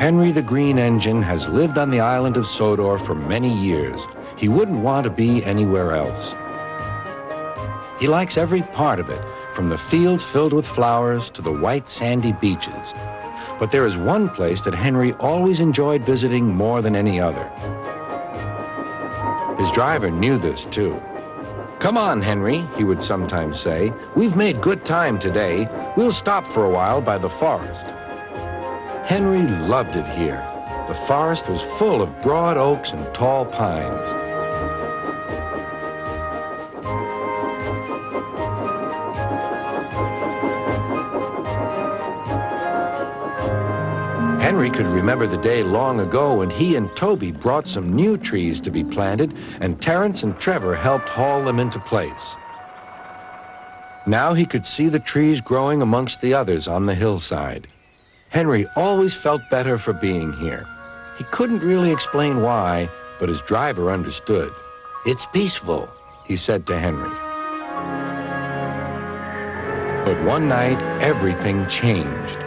Henry the Green Engine has lived on the island of Sodor for many years. He wouldn't want to be anywhere else. He likes every part of it, from the fields filled with flowers to the white sandy beaches. But there is one place that Henry always enjoyed visiting more than any other. His driver knew this too. "Come on, Henry," he would sometimes say. "We've made good time today. We'll stop for a while by the forest." Henry loved it here. The forest was full of broad oaks and tall pines. Henry could remember the day long ago when he and Toby brought some new trees to be planted, and Terence and Trevor helped haul them into place. Now he could see the trees growing amongst the others on the hillside. Henry always felt better for being here. He couldn't really explain why, but his driver understood. "It's peaceful," he said to Henry. But one night, everything changed.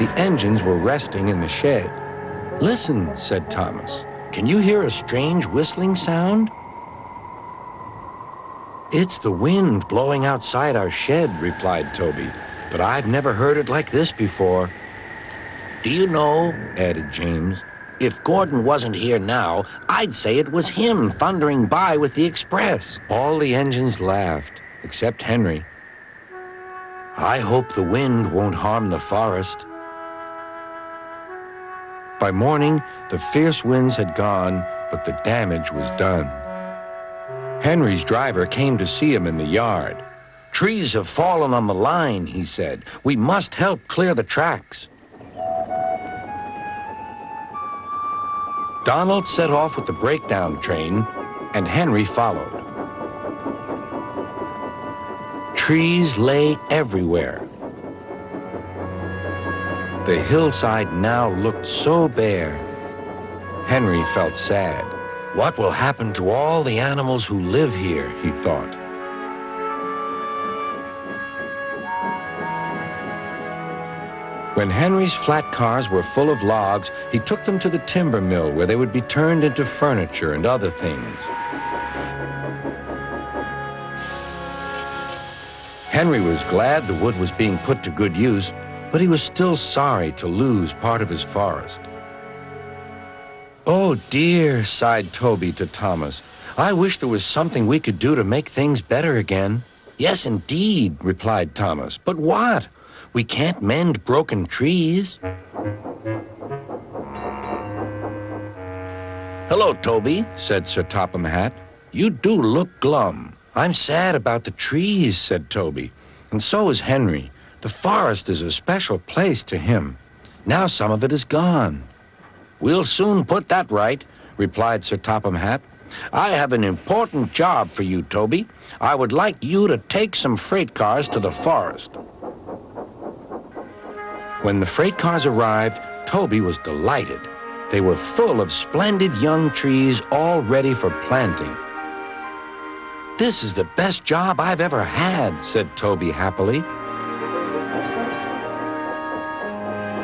The engines were resting in the shed. "Listen," said Thomas. "Can you hear a strange whistling sound?" "It's the wind blowing outside our shed," replied Toby, "but I've never heard it like this before." "Do you know," added James, "if Gordon wasn't here now, I'd say it was him thundering by with the express." All the engines laughed, except Henry. "I hope the wind won't harm the forest." By morning, the fierce winds had gone, but the damage was done. Henry's driver came to see him in the yard. "Trees have fallen on the line," he said. "We must help clear the tracks." Donald set off with the breakdown train, and Henry followed. Trees lay everywhere. The hillside now looked so bare. Henry felt sad. "What will happen to all the animals who live here?" he thought. When Henry's flat cars were full of logs, he took them to the timber mill where they would be turned into furniture and other things. Henry was glad the wood was being put to good use, but he was still sorry to lose part of his forest. "Oh dear," sighed Toby to Thomas. "I wish there was something we could do to make things better again." "Yes, indeed," replied Thomas. "But what? We can't mend broken trees." "Hello, Toby," said Sir Topham Hatt. "You do look glum." "I'm sad about the trees," said Toby. "And so is Henry. The forest is a special place to him. Now some of it is gone." "We'll soon put that right," replied Sir Topham Hatt. "I have an important job for you, Toby. I would like you to take some freight cars to the forest." When the freight cars arrived, Toby was delighted. They were full of splendid young trees all ready for planting. "This is the best job I've ever had," said Toby happily.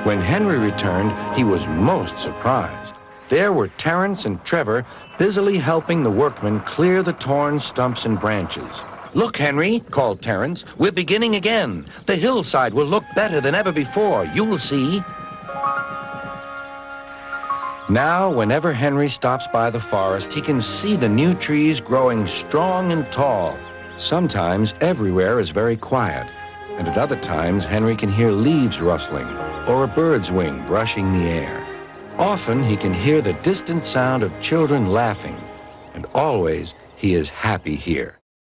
When Henry returned, he was most surprised. There were Terence and Trevor busily helping the workmen clear the torn stumps and branches. "Look, Henry," called Terence, "we're beginning again. The hillside will look better than ever before, you'll see." Now, whenever Henry stops by the forest, he can see the new trees growing strong and tall. Sometimes everywhere is very quiet, and at other times Henry can hear leaves rustling or a bird's wing brushing the air. Often he can hear the distant sound of children laughing, and always he is happy here.